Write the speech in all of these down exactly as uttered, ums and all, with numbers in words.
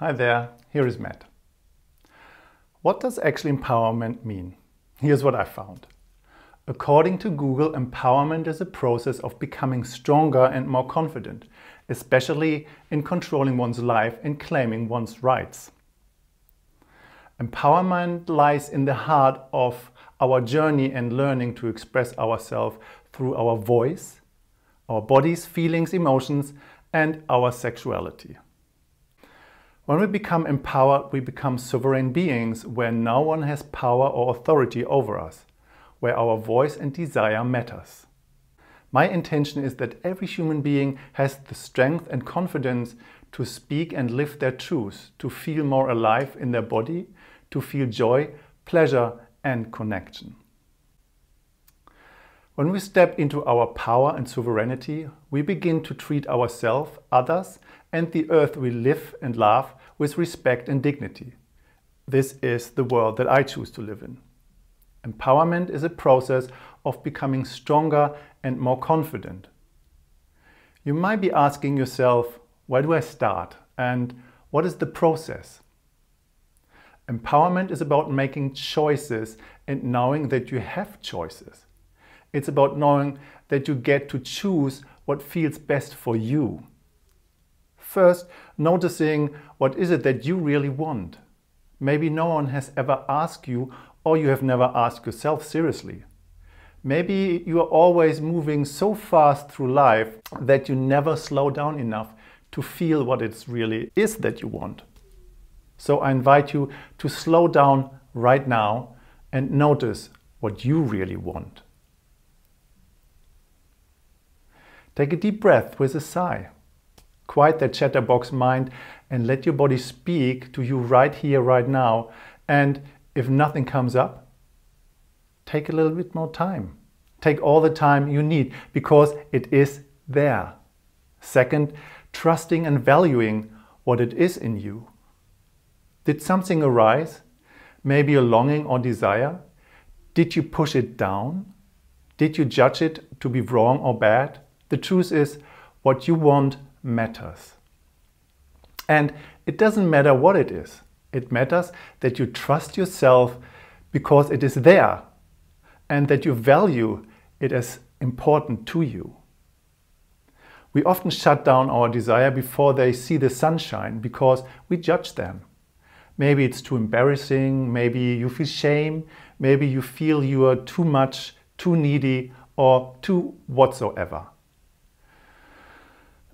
Hi there, here is Matt. What does actually empowerment mean? Here's what I found. According to Google, empowerment is a process of becoming stronger and more confident, especially in controlling one's life and claiming one's rights. Empowerment lies in the heart of our journey and learning to express ourselves through our voice, our bodies, feelings, emotions, and our sexuality. When we become empowered, we become sovereign beings where no one has power or authority over us, where our voice and desire matters. My intention is that every human being has the strength and confidence to speak and live their truth, to feel more alive in their body, to feel joy, pleasure, and connection. When we step into our power and sovereignty, we begin to treat ourselves, others, and the earth we live and love with respect and dignity. This is the world that I choose to live in. Empowerment is a process of becoming stronger and more confident. You might be asking yourself, where do I start? And what is the process? Empowerment is about making choices and knowing that you have choices. It's about knowing that you get to choose what feels best for you. First, noticing what is it that you really want. Maybe no one has ever asked you, or you have never asked yourself seriously. Maybe you are always moving so fast through life that you never slow down enough to feel what it really is that you want. So I invite you to slow down right now and notice what you really want. Take a deep breath with a sigh. Quiet that chatterbox mind and let your body speak to you right here, right now. And if nothing comes up, take a little bit more time. Take all the time you need because it is there. Second, trusting and valuing what it is in you. Did something arise? Maybe a longing or desire? Did you push it down? Did you judge it to be wrong or bad? The truth is, what you want matters. And it doesn't matter what it is. It matters that you trust yourself because it is there and that you value it as important to you. We often shut down our desire before they see the sunshine because we judge them. Maybe it's too embarrassing, maybe you feel shame, maybe you feel you are too much, too needy, or too whatsoever.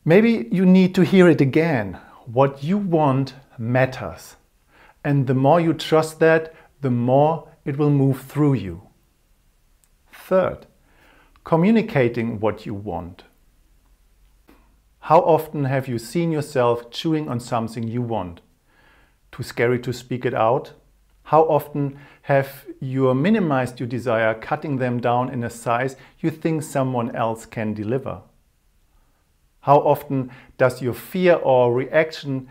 Maybe you need to hear it again. What you want matters. And the more you trust that, the more it will move through you. Third, communicating what you want. How often have you seen yourself chewing on something you want? Too scary to speak it out? How often have you minimized your desire, cutting them down in a size you think someone else can deliver? How often does your fear or reaction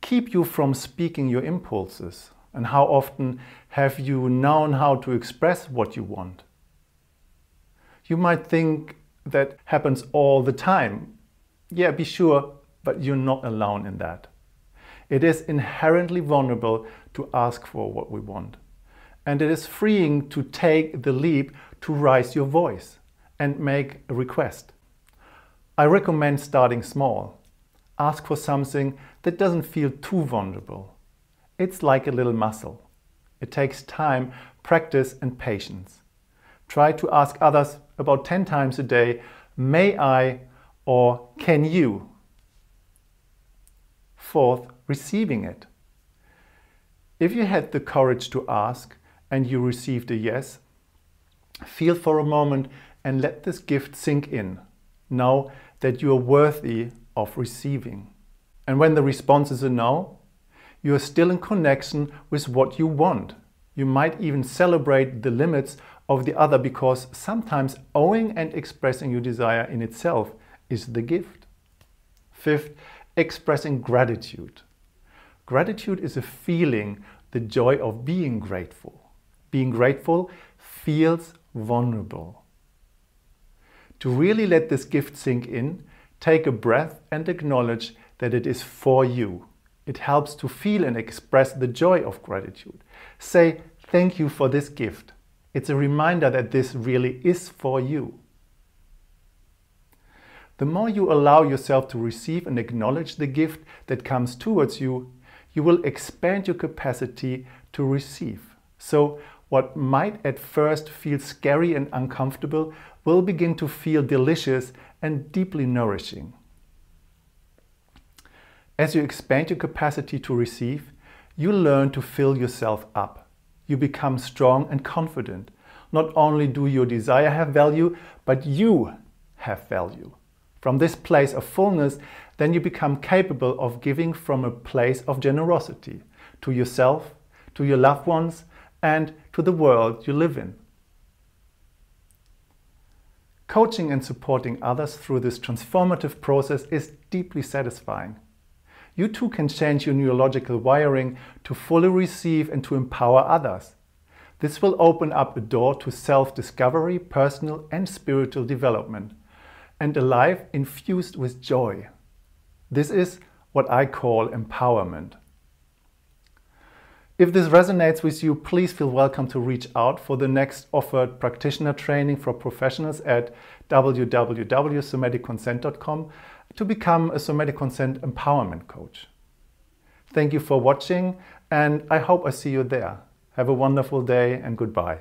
keep you from speaking your impulses? And how often have you known how to express what you want? You might think that happens all the time. Yeah, be sure, but you're not alone in that. It is inherently vulnerable to ask for what we want. And it is freeing to take the leap to raise your voice and make a request. I recommend starting small. Ask for something that doesn't feel too vulnerable. It's like a little muscle. It takes time, practice, and patience. Try to ask others about ten times a day, may I or can you? Fourth, receiving it. If you had the courage to ask and you received a yes, feel for a moment and let this gift sink in. Know that you are worthy of receiving. And when the response is a no, you are still in connection with what you want. You might even celebrate the limits of the other because sometimes owning and expressing your desire in itself is the gift. Fifth, expressing gratitude. Gratitude is a feeling, the joy of being grateful. Being grateful feels vulnerable. To really let this gift sink in, take a breath and acknowledge that it is for you. It helps to feel and express the joy of gratitude. Say thank you for this gift. It's a reminder that this really is for you. The more you allow yourself to receive and acknowledge the gift that comes towards you, you will expand your capacity to receive. So what might at first feel scary and uncomfortable will begin to feel delicious and deeply nourishing. As you expand your capacity to receive, you learn to fill yourself up. You become strong and confident. Not only do your desire have value, but you have value. From this place of fullness, then you become capable of giving from a place of generosity to yourself, to your loved ones, and to the world you live in. Coaching and supporting others through this transformative process is deeply satisfying. You too can change your neurological wiring to fully receive and to empower others. This will open up a door to self-discovery, personal and spiritual development, and a life infused with joy. This is what I call empowerment. If this resonates with you, please feel welcome to reach out for the next offered practitioner training for professionals at w w w dot somatic consent dot com to become a Somatic Consent Empowerment Coach. Thank you for watching, and I hope I see you there. Have a wonderful day and goodbye.